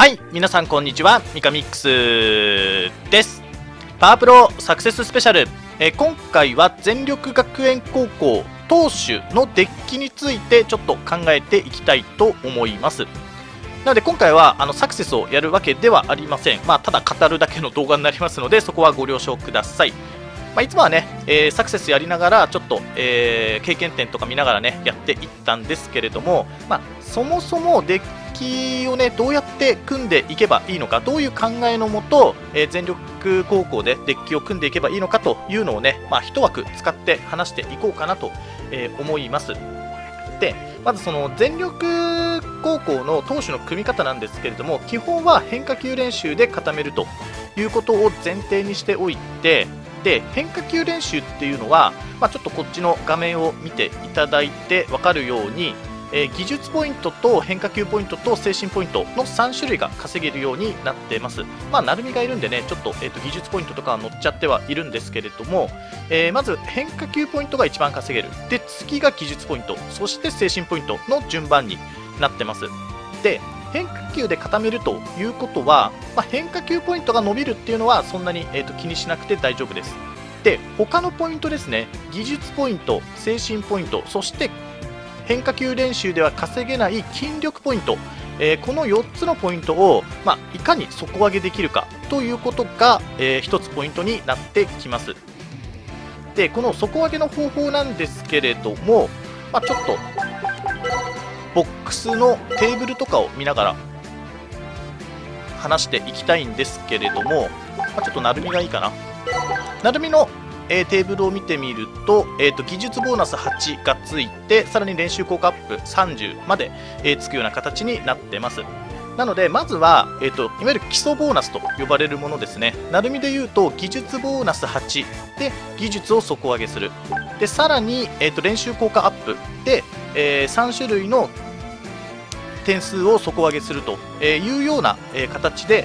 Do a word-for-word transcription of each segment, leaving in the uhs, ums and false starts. はい、皆さんこんにちは、ミカミックスです。パワプロサクセススペシャル、えー、今回は全力学園高校投手のデッキについてちょっと考えていきたいと思います。なので今回はあのサクセスをやるわけではありません。まあ、ただ語るだけの動画になりますので、そこはご了承ください。まあ、いつもはね、えー、サクセスやりながらちょっと、えー、経験点とか見ながらねやっていったんですけれども、まあ、そもそもデッキをね、どうやって組んでいけばいいのか、どういう考えのもと、えー、全力高校でデッキを組んでいけばいいのかというのをね、まあ、一枠使って話していこうかなと、えー、思います。で、まずその全力高校の投手の組み方なんですけれども、基本は変化球練習で固めるということを前提にしておいて、で変化球練習っていうのは、まあ、ちょっとこっちの画面を見ていただいて分かるように、えー、技術ポイントと変化球ポイントと精神ポイントのさん種類が稼げるようになっています。まあ、なるみがいるんでね、ちょっと、えーと技術ポイントとかは乗っちゃってはいるんですけれども、えー、まず変化球ポイントが一番稼げる。で、次が技術ポイント、そして精神ポイントの順番になってます。で、変化球で固めるということは、まあ、変化球ポイントが伸びるっていうのはそんなに、えーと気にしなくて大丈夫です。で、他のポイントですね、技術ポイント、精神ポイント、そして変化球練習では稼げない筋力ポイント、えー、このよっつのポイントを、まあ、いかに底上げできるかということが、えー、ひとつポイントになってきます。で、この底上げの方法なんですけれども、まあ、ちょっとボックスのテーブルとかを見ながら話していきたいんですけれども、まあ、ちょっとなるみがいいかな。なるみのえー、テーブルを見てみると、えーと技術ボーナスはちがついて、さらに練習効果アップさんじゅうまで、えー、つくような形になってます。なのでまずは、えーといわゆる基礎ボーナスと呼ばれるものですね。なるみで言うと技術ボーナスはちで技術を底上げする。で、さらに、えーと練習効果アップで、えー、さん種類の点数を底上げするというような形で、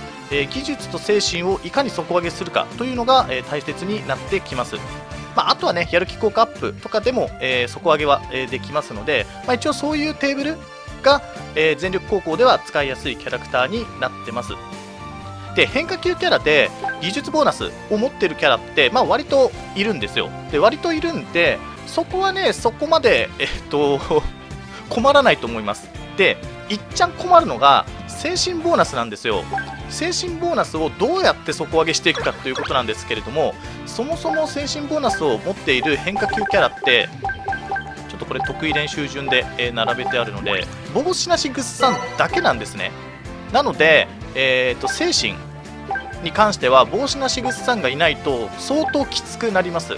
技術と精神をいかに底上げするかというのが大切になってきます。まあ、あとはね、やる気効果アップとかでも底上げはできますので、まあ、一応そういうテーブルが全力高校では使いやすいキャラクターになってます。で、変化球キャラで技術ボーナスを持ってるキャラって、まあ、割といるんですよ。で、割といるんで、そこはね、そこまで、えっと、困らないと思います。で、いっちゃん困るのが精神ボーナスなんですよ。精神ボーナスをどうやって底上げしていくかということなんですけれども、そもそも精神ボーナスを持っている変化球キャラって、ちょっとこれ得意練習順で並べてあるので、ボボシナシグッサンだけなんですね。なので、えー、と精神に関してはボボシナシグッサンがいないと相当きつくなります。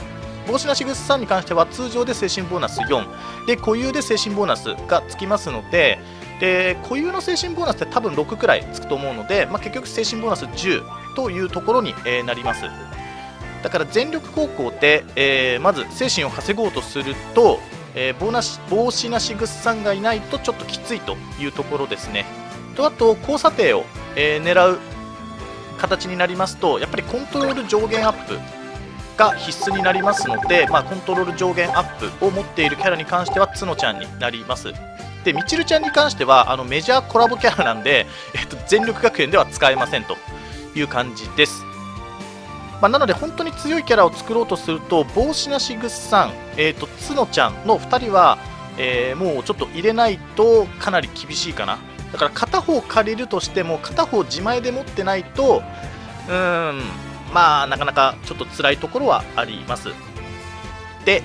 ボボシナシグッサンに関しては通常で精神ボーナスよんで固有で精神ボーナスがつきますので、で固有の精神ボーナスって多分ろくくらいつくと思うので、まあ、結局精神ボーナスじゅうというところに、えー、なります。だから全力高校で、えー、まず精神を稼ごうとすると、えー、ボーナスボーシナシグッサンがいないとちょっときついというところですね。とあと交差点を、えー、狙う形になりますと、やっぱりコントロール上限アップが必須になりますので、まあ、コントロール上限アップを持っているキャラに関してはツノちゃんになります。で、みちるちゃんに関してはあのメジャーコラボキャラなんで、えっと、全力学園では使えませんという感じです。まあ、なので本当に強いキャラを作ろうとすると、ボーシナシグッサン、えっと、つのちゃんのふたりは、えー、もうちょっと入れないとかなり厳しいかな。だから片方借りるとしても片方自前で持ってないと、うーん、まあなかなかちょっと辛いところはあります。で、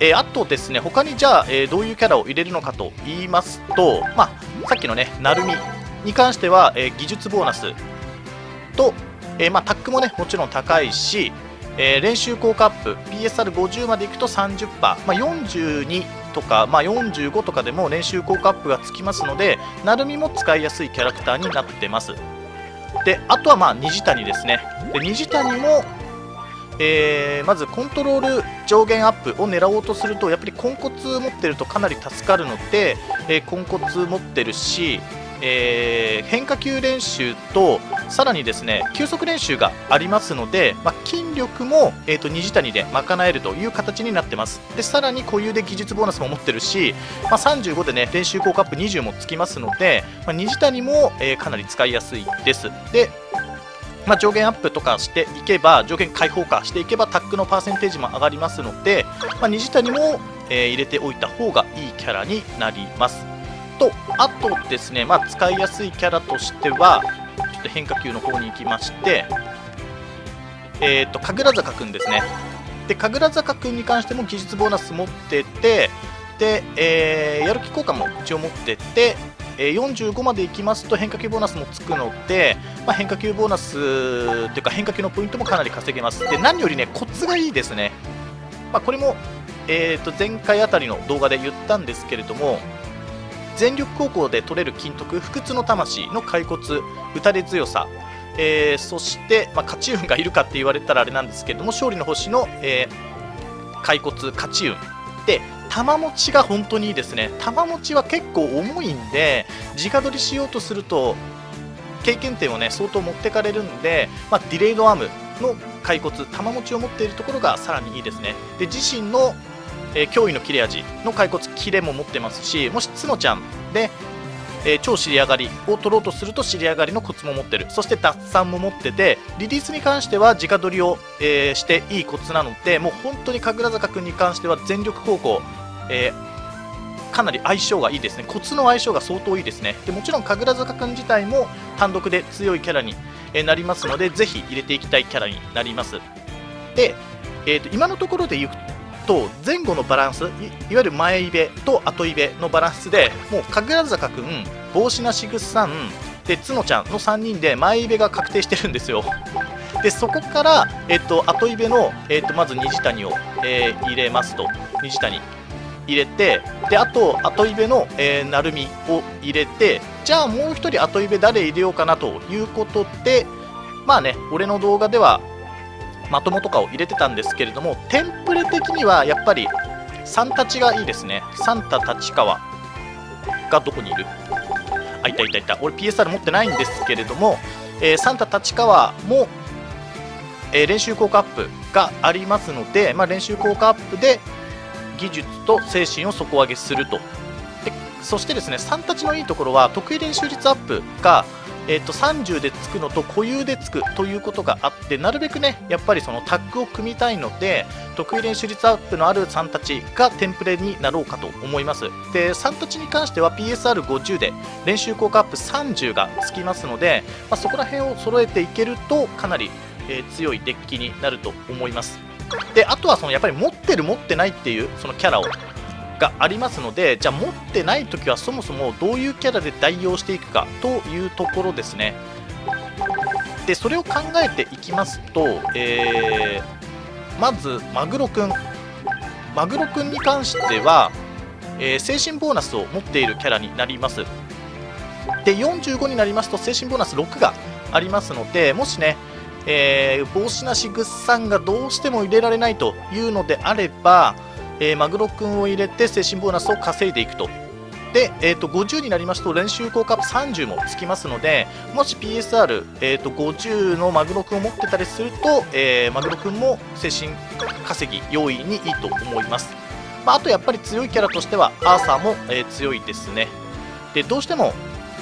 えー、あとですね、他にじゃあ、えー、どういうキャラを入れるのかと言いますと、まあ、さっきのね、なるみに関しては、えー、技術ボーナスと、えーまあ、タックもね、もちろん高いし、えー、練習効果アップ ピーエスアールごじゅう までいくと さんじゅっパーセント、まあ、よんじゅうにとか、まあ、よんじゅうごとかでも練習効果アップがつきますので、なるみも使いやすいキャラクターになってます。で、あとはまあ虹谷ですね。で、虹谷もえー、まずコントロール上限アップを狙おうとすると、やっぱりコンコツ持ってるとかなり助かるので、えー、コンコツ持ってるし、えー、変化球練習と、さらにですね休息練習がありますので、まあ、筋力も、えー、とに地谷で賄えるという形になってます。でさらに固有で技術ボーナスも持ってるし、まあ、さんじゅうごでね練習効果アップにじゅうもつきますので、まあ、に地谷も、えー、かなり使いやすいです。でまあ、上限アップとかしていけば上限開放化していけばタックのパーセンテージも上がりますので、まあ、に地谷も、えー、入れておいた方がいいキャラになりますと、あとですね、まあ、使いやすいキャラとしてはちょっと変化球の方に行きまして、えー、と神楽坂くんですね。で神楽坂くんに関しても技術ボーナス持っててで、えー、やる気効果も一応持っててよんじゅうごまでいきますと変化球ボーナスもつくので、まあ、変化球ボーナスというか変化球のポイントもかなり稼げます。で何よりねコツがいいですね、まあ、これも、えー、と前回あたりの動画で言ったんですけれども全力高校で取れる金徳不屈の魂の骸骨打たれ強さ、えー、そして、まあ、勝ち運がいるかって言われたらあれなんですけれども勝利の星の、えー、骸骨勝ち運で玉持ちが本当にいいですね。玉持ちは結構重いんで直取りしようとすると経験点をね相当持ってかれるんで、まあ、ディレイドアームの骸骨玉持ちを持っているところがさらにいいですね。で自身の、えー、脅威の切れ味の骸骨切れも持ってますしもし角ちゃんで、えー、超尻上がりを取ろうとすると尻上がりのコツも持ってる。そして脱散も持っててリリースに関しては直取りを、えー、していいコツなのでもう本当に神楽坂君に関しては全力高校えー、かなり相性がいいですね。コツの相性が相当いいですね。でもちろん神楽坂君自体も単独で強いキャラになりますのでぜひ入れていきたいキャラになります。で、えー、と今のところで言うと前後のバランス い, いわゆる前イベと後イベのバランスでもう神楽坂君帽子なしぐっさんで角ちゃんのさんにんで前イベが確定してるんですよ。でそこから、えー、と後イベの、えー、とまずに地谷を、えー、入れますとに地谷入れてであと後イベの、えー、成美を入れてじゃあもうひとり後イベ誰入れようかなということでまあね俺の動画ではまともとかを入れてたんですけれどもテンプレ的にはやっぱりサンタチがいいですね。サンタ立川がどこにいるあいたいたいた俺 ピーエスアール 持ってないんですけれども、えー、サンタ立川も、えー、練習効果アップがありますので、まあ、練習効果アップで技術と精神を底上げすると。でそしてですねさんたちのいいところは得意練習率アップが、えー、とさんじゅうでつくのと固有でつくということがあってなるべくねやっぱりそのタッグを組みたいので得意練習率アップのあるさんたちがテンプレになろうかと思います。でさんたちに関しては ピーエスアールごじゅう で練習効果アップさんじゅうがつきますので、まあ、そこら辺を揃えていけるとかなり、えー、強いデッキになると思います。であとはそのやっぱり持ってる持ってないっていうそのキャラをがありますのでじゃあ持ってない時はそもそもどういうキャラで代用していくかというところですね。でそれを考えていきますと、えー、まずマグロくんマグロくんに関しては、えー、精神ボーナスを持っているキャラになります。でよんじゅうごになりますと精神ボーナスろくがありますのでもしねえー、帽子なしぐっさんがどうしても入れられないというのであれば、えー、マグロくんを入れて精神ボーナスを稼いでいくと。で、えー、とごじゅうになりますと練習効果アップさんじゅうもつきますのでもし ピーエスアールごじゅう、えー、のマグロくんを持ってたりすると、えー、マグロくんも精神稼ぎ容易にいいと思います。まあ、あとやっぱり強いキャラとしてはアーサーも、えー、強いですね。でどうしても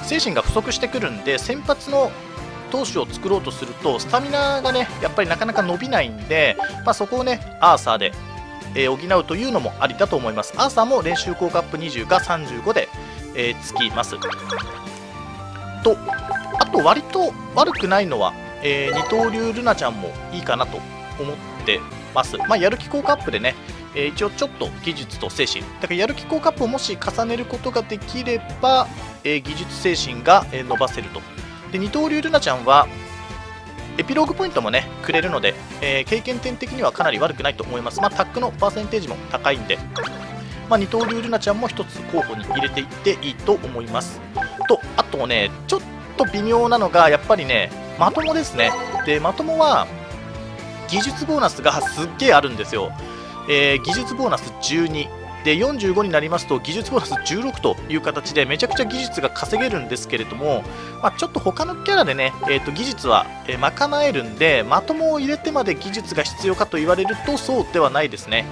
精神が不足してくるんで先発の投手を作ろうとするとスタミナがねやっぱりなかなか伸びないんで、まあ、そこをねアーサーで、えー、補うというのもありだと思います。アーサーも練習効果アップにじゅうがさんじゅうごで、えー、つきますと。あと割と悪くないのは、えー、二刀流ルナちゃんもいいかなと思ってます。まあ、やる気効果アップでね、えー、一応ちょっと技術と精神だからやる気効果アップをもし重ねることができれば、えー、技術精神が伸ばせると。で二刀流ルナちゃんはエピローグポイントもねくれるので、えー、経験点的にはかなり悪くないと思います。まあ、タックのパーセンテージも高いんで、まあ、二刀流ルナちゃんもひとつ候補に入れていっていいと思いますと。あとねちょっと微妙なのがやっぱりねまともですね。でまともは技術ボーナスがすっげえあるんですよ。えー、技術ボーナスじゅうにでよんじゅうごになりますと技術ボーナスじゅうろくという形でめちゃくちゃ技術が稼げるんですけれども、まあ、ちょっと他のキャラでね、えー、と技術は賄えるんでまともを入れてまで技術が必要かと言われるとそうではないですね。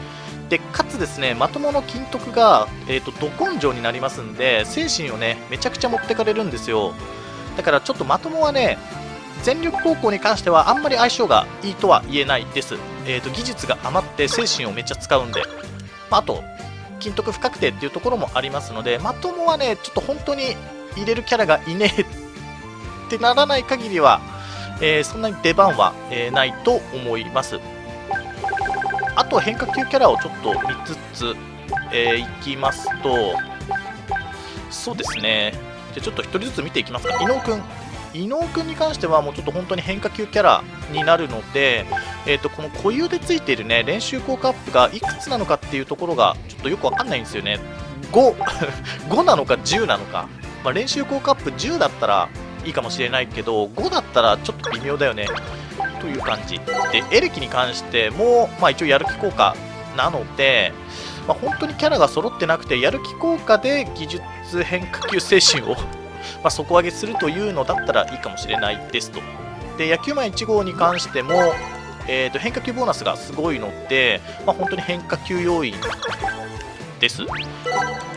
でかつですね、まともの金徳が、えー、とど根性になりますんで精神をねめちゃくちゃ持ってかれるんですよ。だからちょっとまともはね全力投稿に関してはあんまり相性がいいとは言えないです、えー、と技術が余って精神をめっちゃ使うんで、まあ、あと金徳不確定っていうところもありますのでまともはねちょっと本当に入れるキャラがいねえってならない限りは、えー、そんなに出番は、えー、ないと思います。あと変化球キャラをちょっと見つつ、えー、いきますとそうですねじゃちょっとひとりずつ見ていきますか。伊野尾くん伊野尾くんに関してはもうちょっと本当に変化球キャラになるので、えー、とこの固有でついている、ね、練習効果アップがいくつなのかっていうところがちょっとよくわかんないんですよね。 ご, ごなのかじゅうなのか、まあ、練習効果アップじゅうだったらいいかもしれないけどごだったらちょっと微妙だよねという感じで、エレキに関しても、まあ、一応やる気効果なので、まあ、本当にキャラが揃ってなくてやる気効果で技術変化球精神をまあ底上げするというのだったらいいかもしれないですと。で野球マンいち号に関しても、えー、と変化球ボーナスがすごいので、まあ、本当に変化球要員です。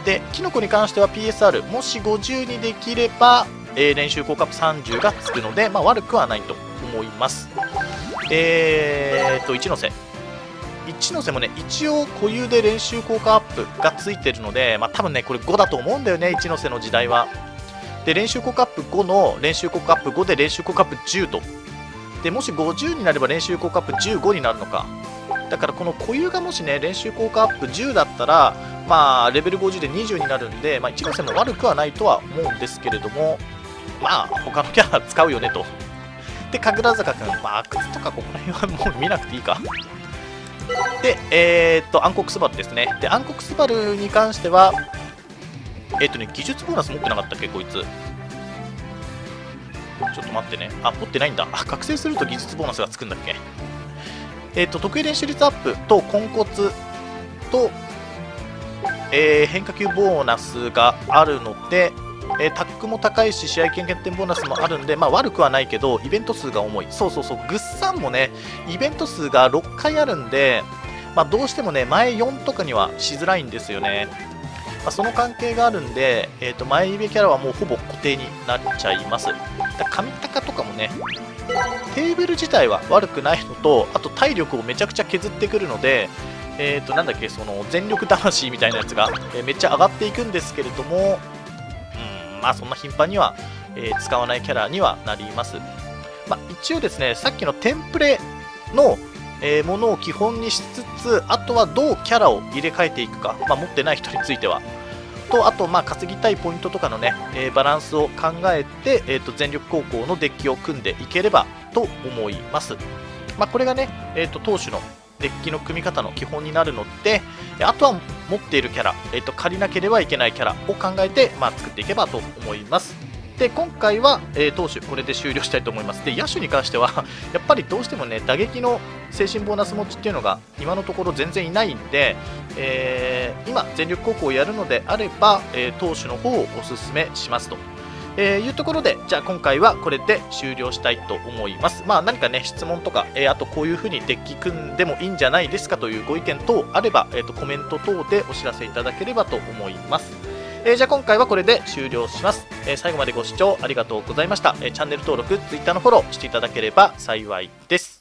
でキノコに関しては ピーエスアール もしごじゅうにできれば、えー、練習効果アップさんじゅうがつくので、まあ、悪くはないと思います。えー、と一ノ瀬一ノ瀬もね一応固有で練習効果アップがついてるので、まあ、多分ねこれごだと思うんだよね一ノ瀬の時代は。で練習効果アップごの練習効果アップごで練習効果アップじゅうとでもしごじゅうになれば練習効果アップじゅうごになるのか。だからこの固有がもしね練習効果アップじゅうだったらまあレベルごじゅうでにじゅうになるんで、まあ、一ノ瀬も悪くはないとは思うんですけれどもまあ他のキャラ使うよねと。で神楽坂くん、まあ、靴とかここら辺はもう見なくていいか。でえー、っと暗黒スバルですね。で暗黒スバルに関してはえっとね、技術ボーナス持ってなかったっけこいつ。ちょっと待ってね。あ、持ってないんだ。あ、覚醒すると技術ボーナスがつくんだっけ。えっと、得意練習率アップと根骨と、えー、変化球ボーナスがあるので、えー、タックも高いし試合権限点ボーナスもあるんで、まあ、悪くはないけどイベント数が重い。そうそうそう、グッサンもねイベント数がろっかいあるんで、まあ、どうしてもね前よんとかにはしづらいんですよね。まあその関係があるんで、えー、と前指キャラはもうほぼ固定になっちゃいます。だ神高とかもねテーブル自体は悪くないのとあと体力をめちゃくちゃ削ってくるので、えー、となんだっけその全力魂みたいなやつが、えー、めっちゃ上がっていくんですけれども、うん、まあそんな頻繁には、えー、使わないキャラにはなります。まあ、一応ですねさっきのテンプレのえー、ものを基本にしつつあとはどうキャラを入れ替えていくか、まあ、持ってない人についてはとあとまあ稼ぎたいポイントとかのね、えー、バランスを考えて、えー、と全力高校のデッキを組んでいければと思います、まあ、これがね、えー、と投手のデッキの組み方の基本になるのであとは持っているキャラ、えー、と借りなければいけないキャラを考えて、まあ、作っていけばと思います。で今回は、えー、投手これで終了したいと思います。で野手に関してはやっぱりどうしてもね打撃の精神ボーナス持ちっていうのが今のところ全然いないんで、えー、今、全力高校をやるのであれば、えー、投手の方をおすすめしますと、えー、いうところでじゃあ今回はこれで終了したいと思います。まあ、何かね質問とか、えー、あとこういう風にデッキ組んでもいいんじゃないですかというご意見等あれば、えー、とコメント等でお知らせいただければと思います。えー、じゃあ今回はこれで終了します、えー、最後までご視聴ありがとうございました、えー、チャンネル登録 ツイッター のフォローしていただければ幸いです。